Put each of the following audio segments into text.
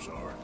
jobs are.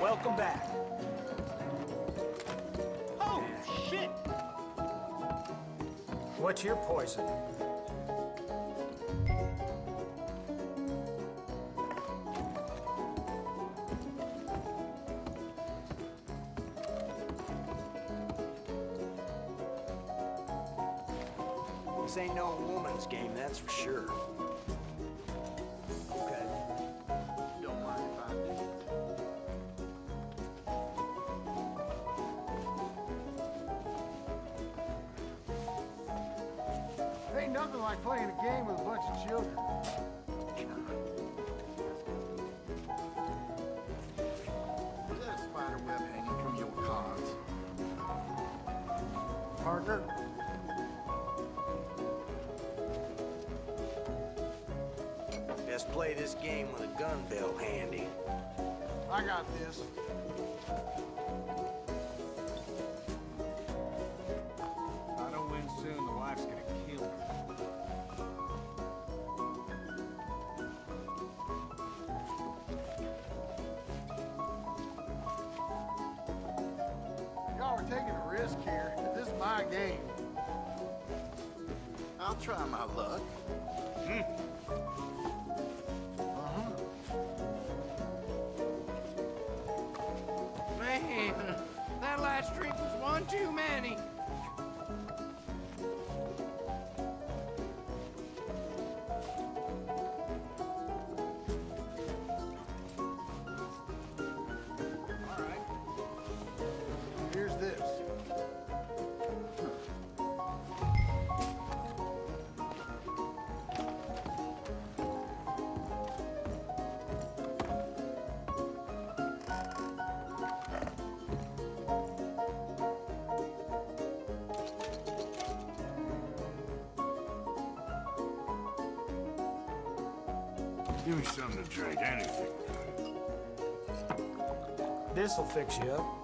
Welcome back. Oh, shit! What's your poison? This ain't no woman's game, that's for sure. Nothing like playing a game with a bunch of children. There's that spider web hanging from your cards. Partner? Best play this game with a gun belt handy. I got this. I don't win soon, the wife's gonna kill me. Here. This is my game. I'll try my luck. Man, that last drink was one too many. Give me something to drink, anything. This'll fix you up.